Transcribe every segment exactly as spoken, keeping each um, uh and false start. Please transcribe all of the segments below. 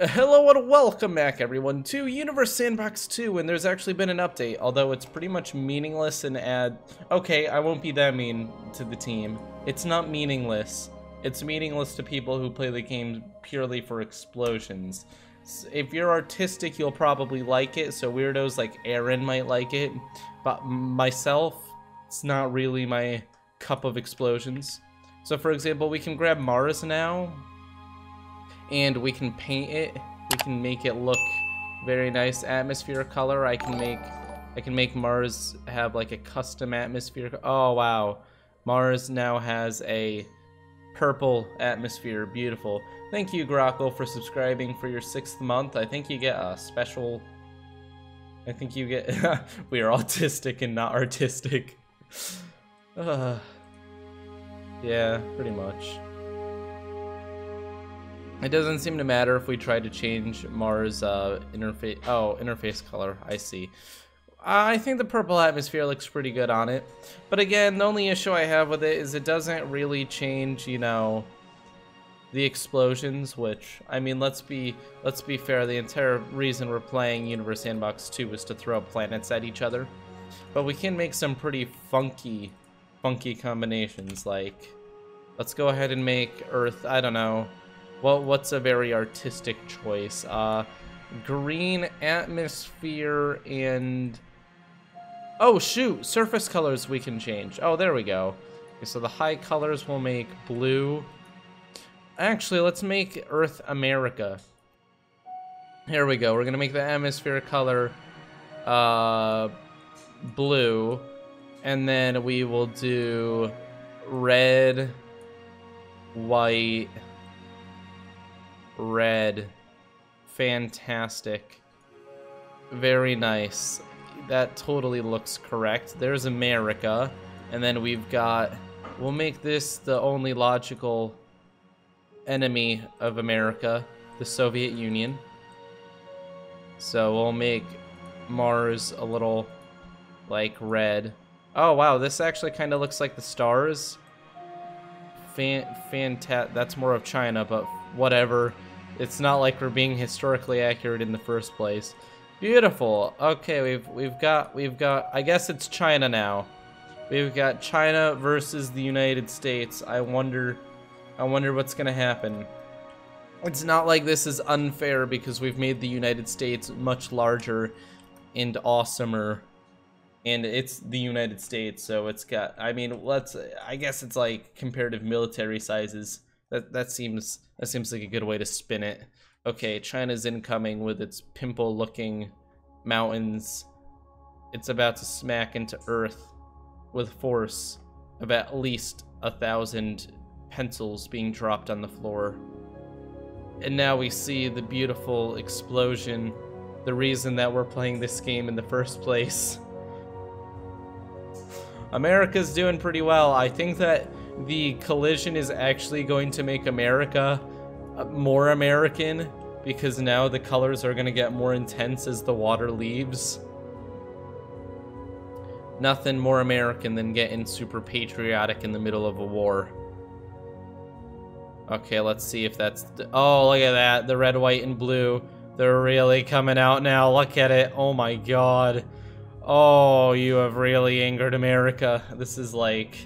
Hello and welcome back, everyone, to Universe Sandbox two, and there's actually been an update, although it's pretty much meaningless and add... Okay, I won't be that mean to the team. It's not meaningless. It's meaningless to people who play the game purely for explosions. If you're artistic, you'll probably like it, so weirdos like Aaron might like it, but myself, it's not really my cup of explosions. So, for example, we can grab Mars now. And we can paint it. We can make it look very nice atmosphere color. I can make I can make Mars have like a custom atmosphere. Oh wow. Mars now has a purple atmosphere. Beautiful. Thank you, Grockle, for subscribing for your sixth month. I think you get a special I think you get we are autistic and not artistic. uh, yeah, pretty much. It doesn't seem to matter if we try to change Mars' uh, interface. Oh, interface color. I see. I think the purple atmosphere looks pretty good on it. But again, the only issue I have with it is it doesn't really change, you know, the explosions. Which, I mean, let's be let's be fair. The entire reason we're playing Universe Sandbox two was to throw planets at each other. But we can make some pretty funky, funky combinations. Like, let's go ahead and make Earth. I don't know. Well, what's a very artistic choice? Uh, green atmosphere and... Oh, shoot! Surface colors we can change. Oh, there we go. Okay, so the high colors will make blue. Actually, let's make Earth America. Here we go. We're gonna make the atmosphere color uh, blue. And then we will do red, white... Red. Fantastic. Very nice. That totally looks correct. There's America. And then we've got... We'll make this the only logical enemy of America. The Soviet Union. So we'll make Mars a little, like, red. Oh, wow. This actually kind of looks like the stars. Fan- fantastic. That's more of China, but... Whatever. It's not like we're being historically accurate in the first place. Beautiful. Okay, we've we've got we've got I guess it's China now. We've got China versus the United States. I wonder I wonder what's gonna happen. It's not like this is unfair because we've made the United States much larger and awesomer. And it's the United States, so it's got I mean, let's I guess it's like comparative military sizes. That that seems that seems like a good way to spin it. Okay, China's incoming with its pimple-looking mountains. It's about to smack into Earth with force of at least a thousand pencils being dropped on the floor. And now we see the beautiful explosion, the reason that we're playing this game in the first place. America's doing pretty well. I think that the collision is actually going to make America more American because now the colors are going to get more intense as the water leaves. Nothing more American than getting super patriotic in the middle of a war. Okay, let's see if that's... Oh, look at that. The red, white, and blue. They're really coming out now. Look at it. Oh my god. Oh, you have really angered America. This is like...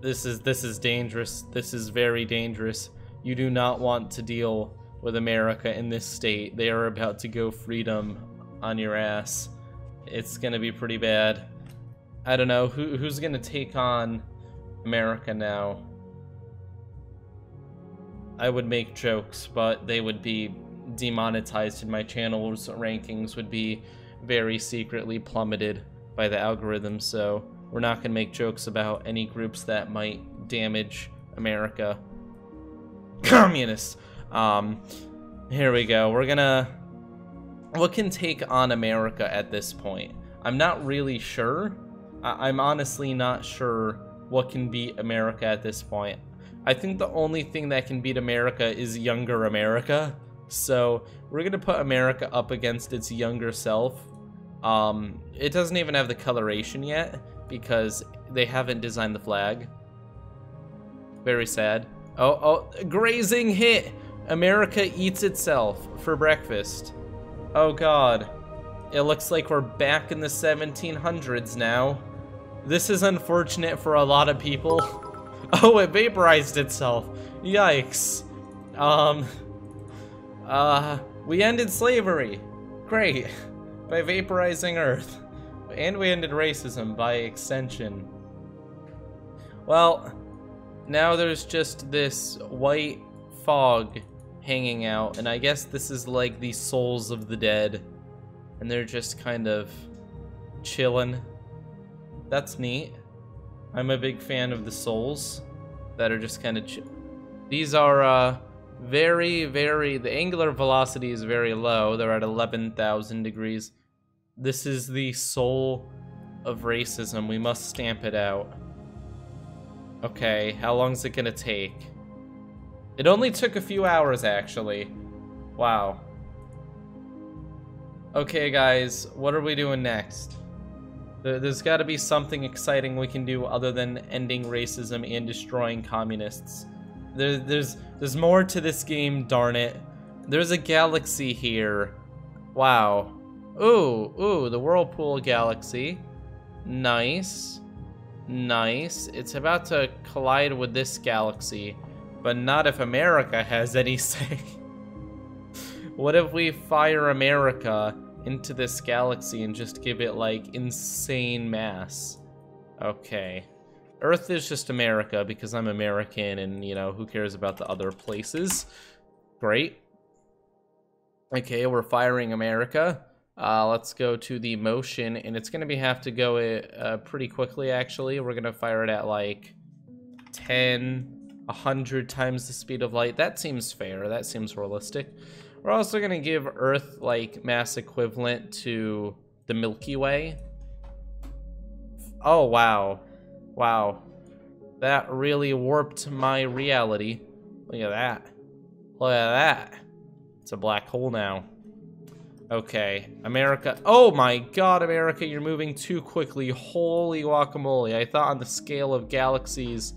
This is this is dangerous. This is very dangerous. You do not want to deal with America in this state. They are about to go freedom on your ass. It's gonna be pretty bad. I don't know who who's gonna take on America now. I would make jokes, but they would be demonetized, and my channel's rankings would be very secretly plummeted by the algorithm. So. We're not going to make jokes about any groups that might damage America. Communists! Um, here we go. We're going to... What can take on America at this point? I'm not really sure. I I'm honestly not sure what can beat America at this point. I think the only thing that can beat America is younger America. So we're going to put America up against its younger self. Um, it doesn't even have the coloration yet. Because they haven't designed the flag. Very sad. Oh, oh, grazing hit. America eats itself for breakfast. Oh God. It looks like we're back in the seventeen hundreds now. This is unfortunate for a lot of people. Oh, it vaporized itself. Yikes. Um, uh, we ended slavery. Great. By vaporizing Earth. And we ended racism by extension. Well, now there's just this white fog hanging out, and I guess this is like the souls of the dead. And they're just kind of chilling. That's neat. I'm a big fan of the souls that are just kind of chill. These are uh, very, very, the angular velocity is very low. They're at eleven thousand degrees. This is the soul of racism. We must stamp it out. Okay, how long is it gonna take? It only took a few hours, actually. Wow. Okay guys, what are we doing next? There, there's got to be something exciting we can do other than ending racism and destroying communists. There, there's there's more to this game, darn it. There's a galaxy here. Wow. Ooh, ooh, the Whirlpool Galaxy. Nice. Nice. It's about to collide with this galaxy, but not if America has any say. What if we fire America into this galaxy and just give it, like, insane mass? Okay. Earth is just America because I'm American and, you know, who cares about the other places? Great. Okay, we're firing America. Uh, let's go to the motion, and it's going to be have to go uh, pretty quickly, actually. We're going to fire it at, like, ten, a hundred times the speed of light. That seems fair. That seems realistic. We're also going to give Earth, like, mass equivalent to the Milky Way. Oh, wow. Wow. That really warped my reality. Look at that. Look at that. It's a black hole now. Okay. America. Oh, my God, America. You're moving too quickly. Holy guacamole. I thought on the scale of galaxies,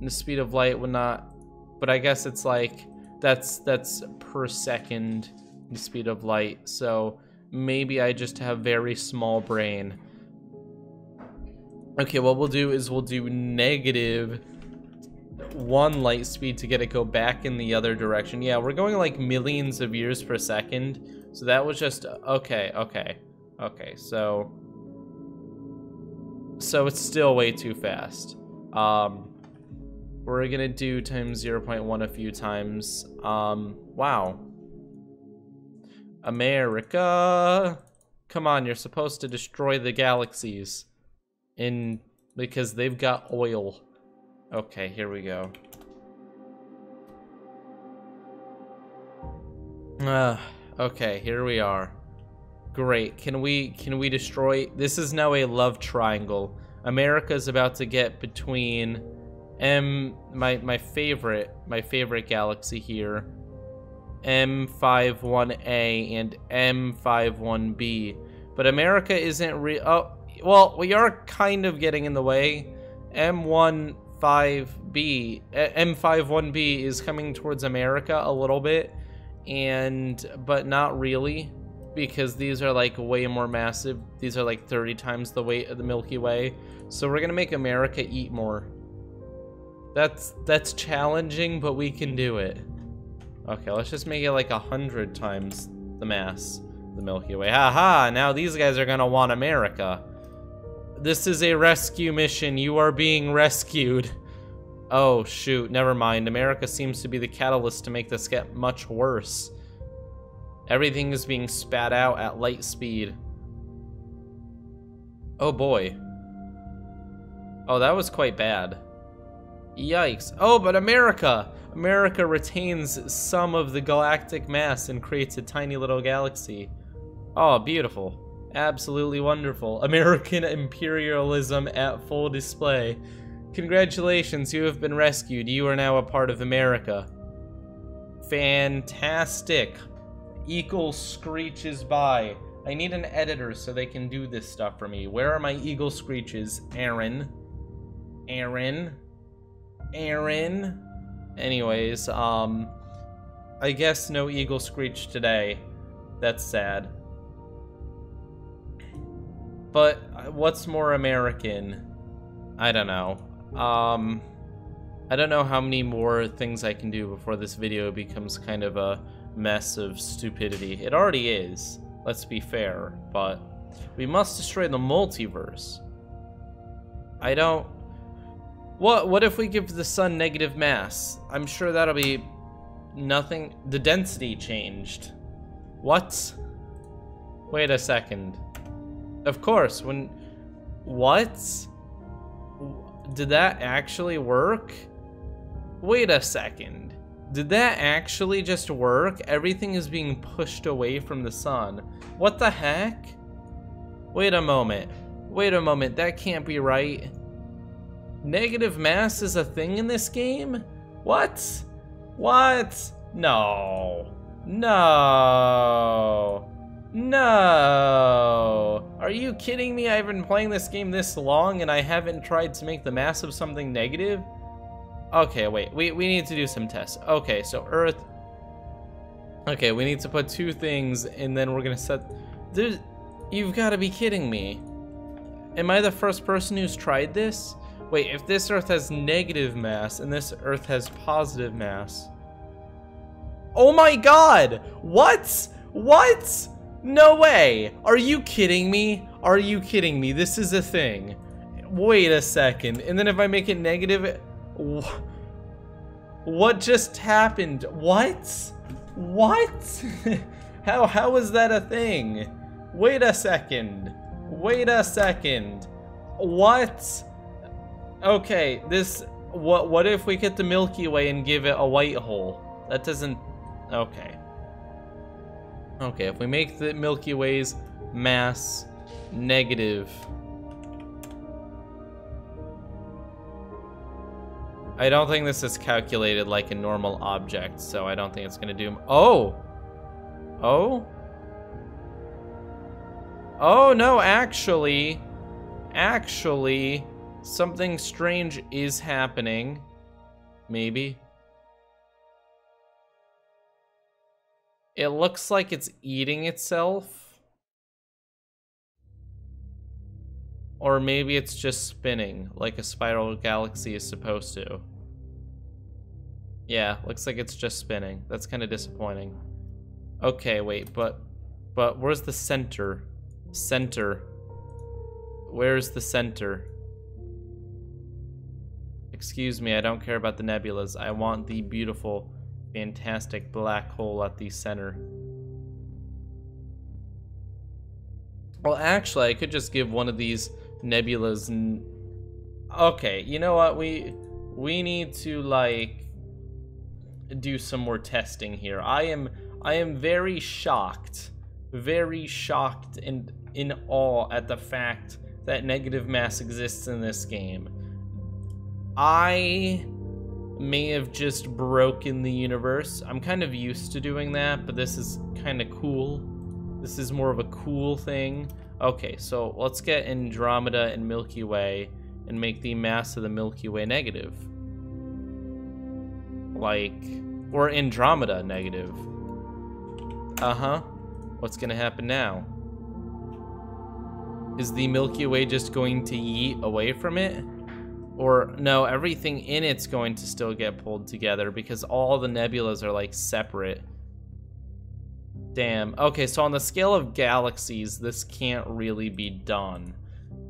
the speed of light would not... But I guess it's like... That's that's per second the speed of light, so maybe I just have very small brain. Okay, what we'll do is we'll do negative one light speed to get it go back in the other direction. Yeah, we're going like millions of years per second, so that was just okay, okay, okay. So so it's still way too fast. Um, We're gonna do times zero point one a few times. Um, wow. America! Come on, you're supposed to destroy the galaxies. In, because they've got oil. Okay, here we go. Uh, okay, here we are. Great, can we, can we destroy? This is now a love triangle. America's about to get between... M, my, my favorite, my favorite galaxy here, M fifty-one A and M fifty-one B. But America isn't re- oh, well, we are kind of getting in the way. M fifteen B, M fifty-one B is coming towards America a little bit, and, but not really, because these are like way more massive. These are like thirty times the weight of the Milky Way. So we're gonna make America eat more. That's that's challenging, but we can do it. Okay, let's just make it like a hundred times the mass of the Milky Way. Haha, now these guys are gonna want America. This is a rescue mission. You are being rescued. Oh, shoot, never mind. America seems to be the catalyst to make this get much worse. Everything is being spat out at light speed. Oh, boy. Oh, that was quite bad. Yikes. Oh, but America! America retains some of the galactic mass and creates a tiny little galaxy. Oh, beautiful. Absolutely wonderful. American imperialism at full display. Congratulations, you have been rescued. You are now a part of America. Fantastic. Eagle screeches by. I need an editor so they can do this stuff for me. Where are my eagle screeches? Aaron. Aaron. Aaron. Anyways, um, I guess no eagle screech today. That's sad. But what's more American? I don't know. Um, I don't know how many more things I can do before this video becomes kind of a mess of stupidity. It already is, let's be fair, but we must destroy the multiverse. I don't... What, what if we give the sun negative mass? I'm sure that'll be nothing. The density changed. What? Wait a second. Of course, when... What? Did that actually work? Wait a second. Did that actually just work? Everything is being pushed away from the sun. What the heck? Wait a moment. Wait a moment, that can't be right. Negative mass is a thing in this game? What? What? No. No. No! Are you kidding me? I've been playing this game this long and I haven't tried to make the mass of something negative? Okay, wait, we, we need to do some tests. Okay, so Earth... Okay, we need to put two things and then we're gonna set... There's... You've gotta be kidding me. Am I the first person who's tried this? Wait, if this Earth has negative mass and this Earth has positive mass... Oh my god! What? What? No way! Are you kidding me? Are you kidding me? This is a thing. Wait a second. And then if I make it negative... Wh what just happened? What? What? How, how is that a thing? Wait a second. Wait a second. What? Okay, this... What, what if we get the Milky Way and give it a white hole? That doesn't... Okay. Okay, if we make the Milky Way's mass negative. I don't think this is calculated like a normal object, so I don't think it's gonna do... M oh! Oh? Oh, no, actually... Actually, something strange is happening. Maybe. It looks like it's eating itself. Or maybe it's just spinning, like a spiral galaxy is supposed to. Yeah, looks like it's just spinning. That's kind of disappointing. Okay, wait, but... But where's the center? Center. Where's the center? Excuse me, I don't care about the nebulas. I want the beautiful... fantastic black hole at the center. Well, actually, I could just give one of these nebulas. N okay, you know what? We we need to like do some more testing here. I am I am very shocked, very shocked and in awe at the fact that negative mass exists in this game. I may have just broken the universe. I'm kind of used to doing that, but this is kind of cool. This is more of a cool thing. Okay, so let's get Andromeda and Milky Way and make the mass of the Milky Way negative. Like, or Andromeda negative. Uh-huh. What's gonna happen now? Is the Milky Way just going to yeet away from it? Or, no, everything in it's going to still get pulled together because all the nebulas are, like, separate. Damn. Okay, so on the scale of galaxies, this can't really be done.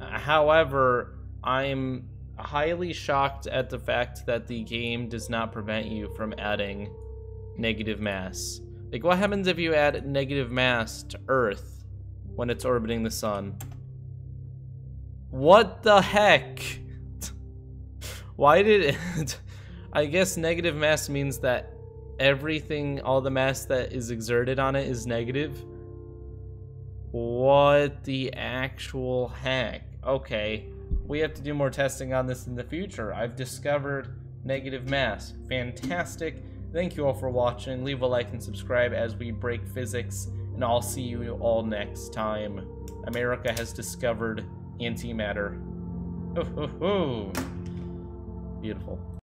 Uh, however, I'm highly shocked at the fact that the game does not prevent you from adding negative mass. Like, what happens if you add negative mass to Earth when it's orbiting the sun? What the heck? Why did it... I guess negative mass means that everything, all the mass that is exerted on it is negative. What the actual heck? Okay, we have to do more testing on this in the future. I've discovered negative mass. Fantastic. Thank you all for watching. Leave a like and subscribe as we break physics, and I'll see you all next time. America has discovered antimatter. Ho ho ho. Beautiful.